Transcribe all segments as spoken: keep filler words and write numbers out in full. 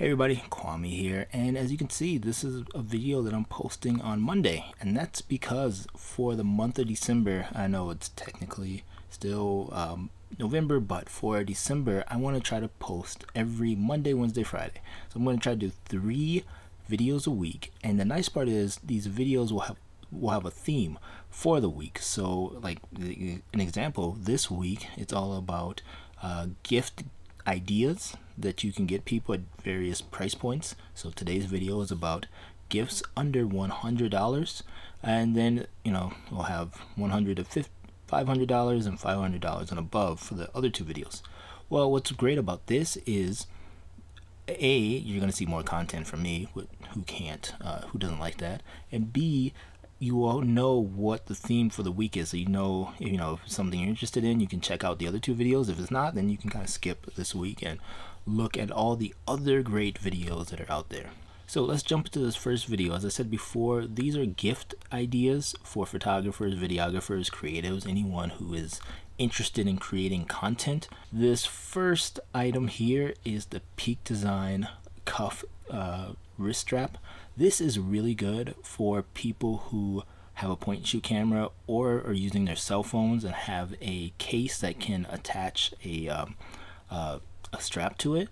Hey everybody, Kwame here, and as you can see, this is a video that I'm posting on Monday, and that's because for the month of December, I know it's technically still um, November, but for December, I want to try to post every Monday, Wednesday, Friday. So I'm going to try to do three videos a week, and the nice part is these videos will have will have a theme for the week. So, like an example, this week it's all about uh, gift ideas that you can get people at various price points. So today's video is about gifts under one hundred dollars, and then, you know, we'll have one hundred to five hundred dollars and five hundred dollars and above for the other two videos. Well, what's great about this is, A, you're going to see more content from me, who can't, uh, who doesn't like that, and B, you all know what the theme for the week is, so you know, you know, if it's something you're interested in, you can check out the other two videos. If it's not, then you can kind of skip this week and look at all the other great videos that are out there. So let's jump into this first video. As I said before, these are gift ideas for photographers, videographers, creatives, anyone who is interested in creating content. This first item here is the Peak Design cuff uh, wrist strap. This is really good for people who have a point and shoot camera or are using their cell phones and have a case that can attach a, um, uh, a strap to it.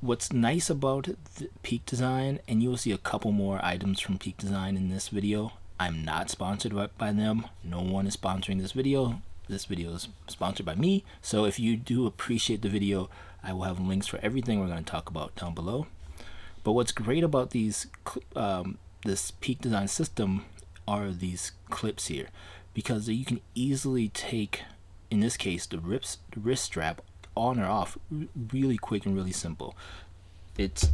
What's nice about the Peak Design, and you will see a couple more items from Peak Design in this video. I'm not sponsored by them. No one is sponsoring this video. This video is sponsored by me. So if you do appreciate the video, I will have links for everything we're going to talk about down below. But what's great about these um, this Peak Design system are these clips here, because you can easily take, in this case, the wrist, the wrist strap on or off really quick and really simple. It's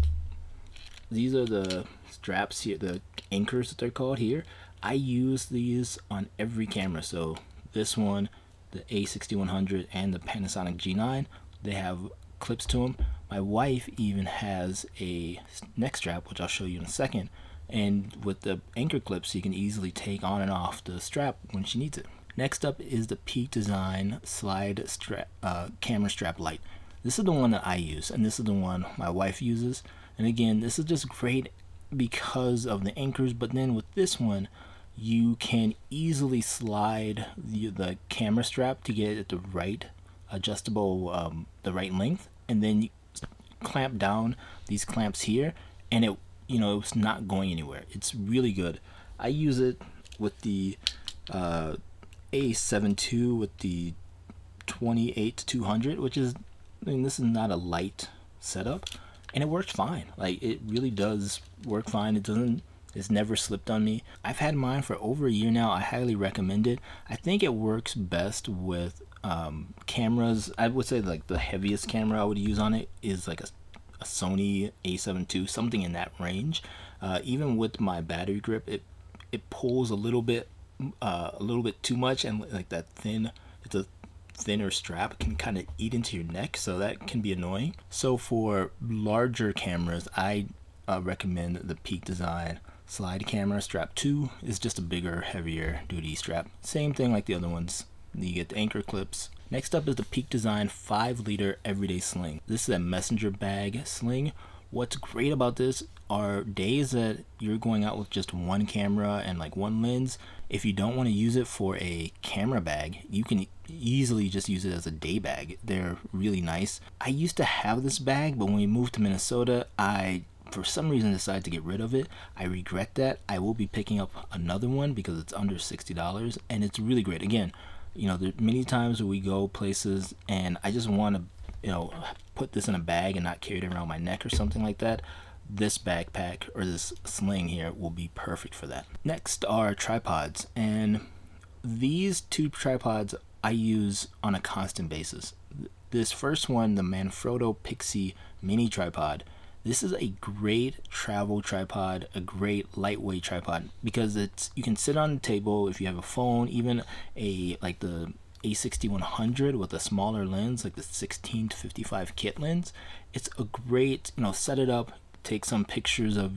these are the straps here, the anchors that they're called here. I use these on every camera. So this one, the A sixty-one hundred and the Panasonic G nine, they have clips to them. My wife even has a neck strap, which I'll show you in a second, and with the anchor clips you can easily take on and off the strap when she needs it. Next up is the Peak Design slide strap, uh, camera strap light. This is the one that I use, and this is the one my wife uses, and again, this is just great because of the anchors, but then with this one you can easily slide the, the camera strap to get it at the right adjustable, um, the right length, and then you clamp down these clamps here, and it, you know, it's not going anywhere. It's really good. I use it with the uh, A seven two with the twenty-eight to two hundred, which is, I mean, this is not a light setup, and it works fine. Like, it really does work fine. It doesn't, it's never slipped on me. I've had mine for over a year now. I highly recommend it. I think it works best with um cameras. I would say, like, the heaviest camera I would use on it is like a, a Sony A seven two, something in that range. Uh, even with my battery grip, it it pulls a little bit uh, a little bit too much, and like that thin it's a thinner strap can kind of eat into your neck, so that can be annoying. So for larger cameras, I uh, recommend the Peak Design slide camera strap two. Is just a bigger, heavier duty strap, same thing like the other ones. You get the anchor clips. Next up is the Peak Design five liter everyday sling. This is a messenger bag sling. What's great about this are days that you're going out with just one camera and like one lens. If you don't want to use it for a camera bag, you can easily just use it as a day bag. They're really nice. I used to have this bag, but when we moved to Minnesota, I for some reason decided to get rid of it. I regret that. I will be picking up another one because it's under sixty dollars, and it's really great. Again, you know, there are many times where we go places and I just want to, you know, put this in a bag and not carry it around my neck or something like that. This backpack or this sling here will be perfect for that. Next are tripods, and these two tripods I use on a constant basis. This first one, the Manfrotto Pixi Mini Tripod. This is a great travel tripod, a great lightweight tripod, because it's you can sit on the table if you have a phone, even a like the A sixty-one hundred with a smaller lens, like the sixteen to fifty-five kit lens. It's a great, you know, set it up, take some pictures of,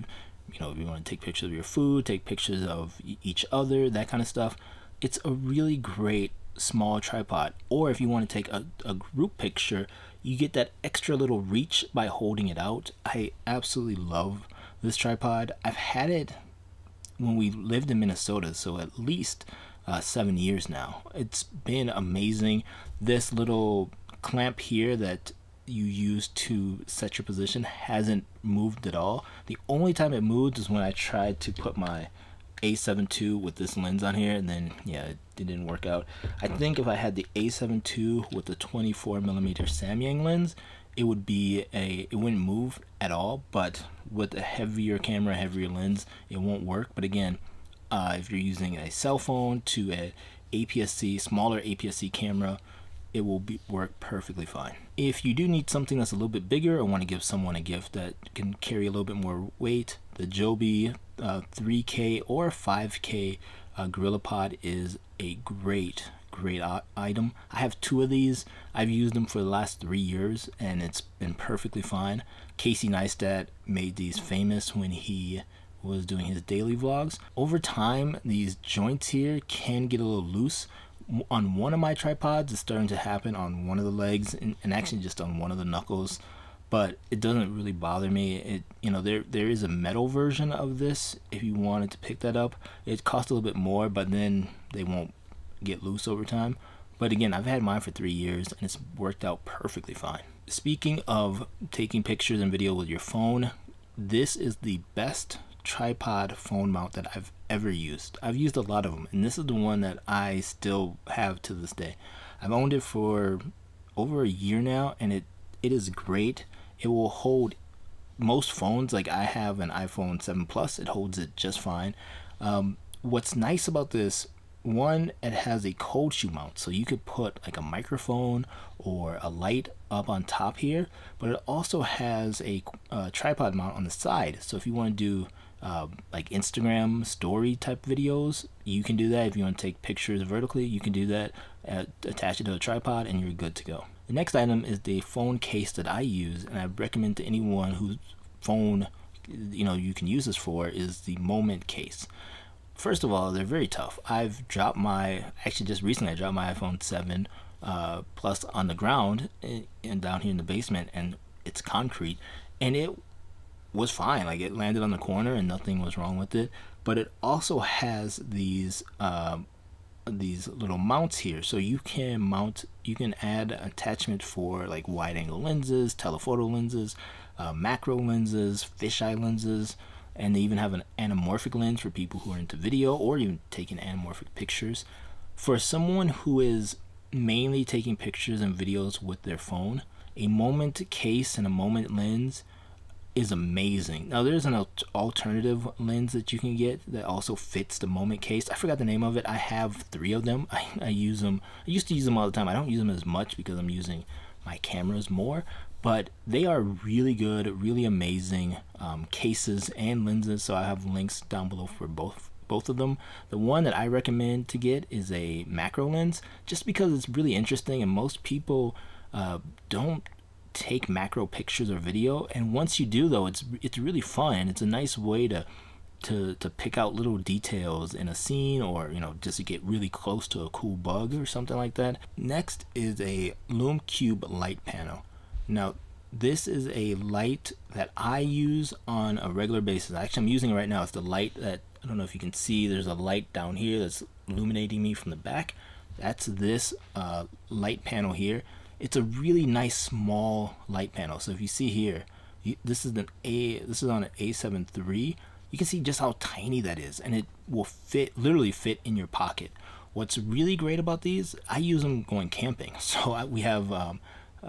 you know, if you want to take pictures of your food, take pictures of each other, that kind of stuff. It's a really great small tripod. Or if you want to take a, a group picture, you get that extra little reach by holding it out. I absolutely love this tripod. I've had it when we lived in Minnesota, so at least uh, seven years now. It's been amazing. This little clamp here that you use to set your position hasn't moved at all. The only time it moved is when I tried to put my A seven two with this lens on here, and then yeah, it didn't work out. I think if I had the A seven two with the twenty-four millimeter Samyang lens, it would be a it wouldn't move at all, but with a heavier camera, heavier lens, it won't work. But again, uh, if you're using a cell phone to an A P S C, smaller A P S C camera, it will be, work perfectly fine. If you do need something that's a little bit bigger or want to give someone a gift that can carry a little bit more weight, the Joby uh, three K or five K uh, GorillaPod is a great, great item. I have two of these. I've used them for the last three years and it's been perfectly fine. Casey Neistat made these famous when he was doing his daily vlogs. Over time, these joints here can get a little loose. On one of my tripods, it's starting to happen on one of the legs, and, and actually just on one of the knuckles, but it doesn't really bother me. It, you know, there there is a metal version of this if you wanted to pick that up. It costs a little bit more, but then they won't get loose over time. But again, I've had mine for three years and it's worked out perfectly fine. Speaking of taking pictures and video with your phone, this is the best tripod phone mount that I've ever used. I've used a lot of them, and this is the one that I still have to this day. I've owned it for over a year now, and it it is great. It will hold most phones. Like I have an iPhone seven plus, it holds it just fine. Um, what's nice about this, one, it has a cold shoe mount, so you could put like a microphone or a light up on top here, but it also has a uh, tripod mount on the side. So if you want to do Uh, like Instagram story type videos, you can do that. If you want to take pictures vertically, you can do that, uh, attach it to a tripod, and you're good to go. The next item is the phone case that I use, and I recommend to anyone whose phone, you know, you can use this for, is the Moment case. First of all, they're very tough. I've dropped my, actually just recently I dropped my iPhone seven uh, plus on the ground and, and down here in the basement, and it's concrete, and it was fine. Like, it landed on the corner and nothing was wrong with it. But it also has these um, these little mounts here, so you can mount, you can add attachment for like wide angle lenses, telephoto lenses, uh, macro lenses, fisheye lenses, and they even have an anamorphic lens for people who are into video or even taking anamorphic pictures. For someone who is mainly taking pictures and videos with their phone, a Moment case and a Moment lens is amazing. Now, there's an alternative lens that you can get that also fits the Moment case. I forgot the name of it. I have three of them. I, I use them. I used to use them all the time. I don't use them as much because I'm using my cameras more, but they are really good, really amazing um, cases and lenses. So I have links down below for both both of them. The one that I recommend to get is a macro lens, just because it's really interesting, and most people uh, don't take macro pictures or video, and once you do though, it's it's really fun. It's a nice way to to to pick out little details in a scene, or you know, just to get really close to a cool bug or something like that. Next is a Lume Cube light panel. Now, this is a light that I use on a regular basis. Actually, I'm using it right now. It's the light that, I don't know if you can see, there's a light down here that's illuminating me from the back. That's this uh, light panel here. It's a really nice small light panel. So if you see here, you, this is an A. This is on an A seven three. You can see just how tiny that is, and it will fit, literally fit in your pocket. What's really great about these, I use them going camping. So I, we have um,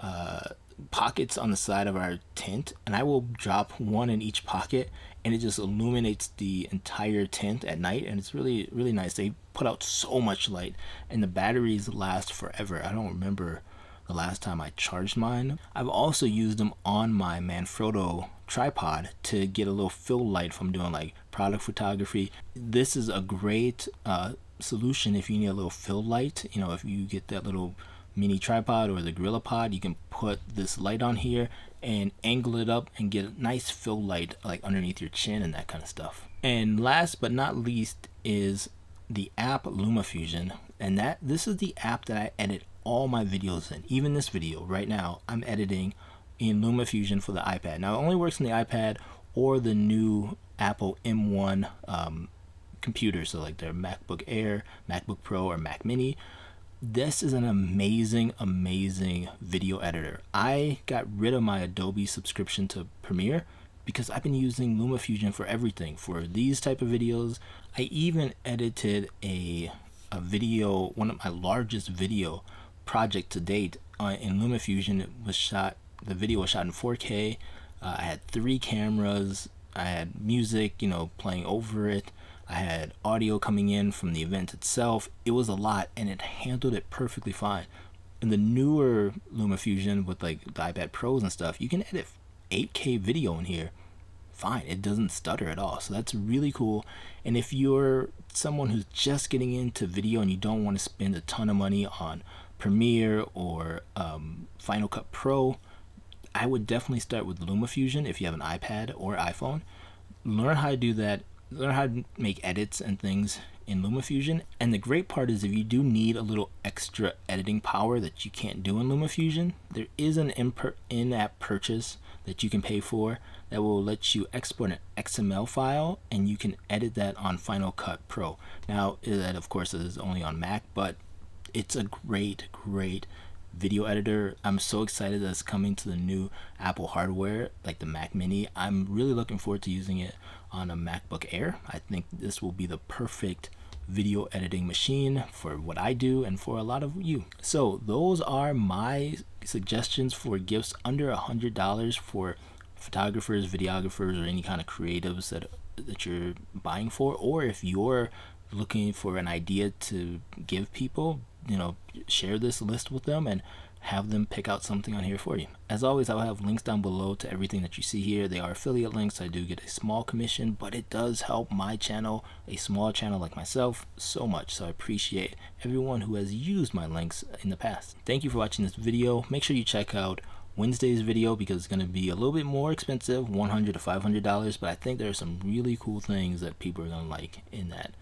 uh, pockets on the side of our tent, and I will drop one in each pocket, and it just illuminates the entire tent at night, and it's really, really nice. They put out so much light, and the batteries last forever. I don't remember the last time I charged mine. I've also used them on my Manfrotto tripod to get a little fill light if I'm doing like product photography. This is a great uh, solution if you need a little fill light. You know, if you get that little mini tripod or the GorillaPod, you can put this light on here and angle it up and get a nice fill light like underneath your chin and that kind of stuff. And last but not least is the app LumaFusion. and that this is the app that I edit all my videos in. Even this video right now, I'm editing in LumaFusion for the iPad. Now, it only works on the iPad or the new Apple M one um, computers, so like their MacBook Air, MacBook Pro, or Mac Mini. This is an amazing, amazing video editor. I got rid of my Adobe subscription to Premiere because I've been using LumaFusion for everything. For these type of videos, I even edited a, a video, one of my largest video project to date uh, in LumaFusion. It was shot, the video was shot in four K. Uh, I had three cameras. I had music, you know, playing over it. I had audio coming in from the event itself. It was a lot, and it handled it perfectly fine. In the newer LumaFusion with like the iPad Pros and stuff, you can edit eight K video in here fine. It doesn't stutter at all, so that's really cool. And if you're someone who's just getting into video and you don't want to spend a ton of money on Premiere or um, Final Cut Pro, I would definitely start with LumaFusion if you have an iPad or iPhone. Learn how to do that. Learn how to make edits and things in LumaFusion. And the great part is, if you do need a little extra editing power that you can't do in LumaFusion, there is an in-app purchase that you can pay for that will let you export an X M L file, and you can edit that on Final Cut Pro. Now, that of course is only on Mac, but it's a great, great video editor. I'm so excited that it's coming to the new Apple hardware, like the Mac Mini. I'm really looking forward to using it on a MacBook Air. I think this will be the perfect video editing machine for what I do and for a lot of you. So those are my suggestions for gifts under a hundred dollars for photographers, videographers, or any kind of creatives that that you're buying for, or if you're looking for an idea to give people, you know, share this list with them and have them pick out something on here for you. As always, I'll have links down below to everything that you see here. They are affiliate links. I do get a small commission, but it does help my channel, a small channel like myself, so much. So I appreciate everyone who has used my links in the past. Thank you for watching this video. Make sure you check out Wednesday's video because it's going to be a little bit more expensive, one hundred to five hundred dollars, but I think there are some really cool things that people are going to like in that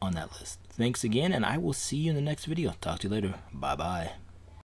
on that list. Thanks again, and I will see you in the next video. Talk to you later. Bye bye.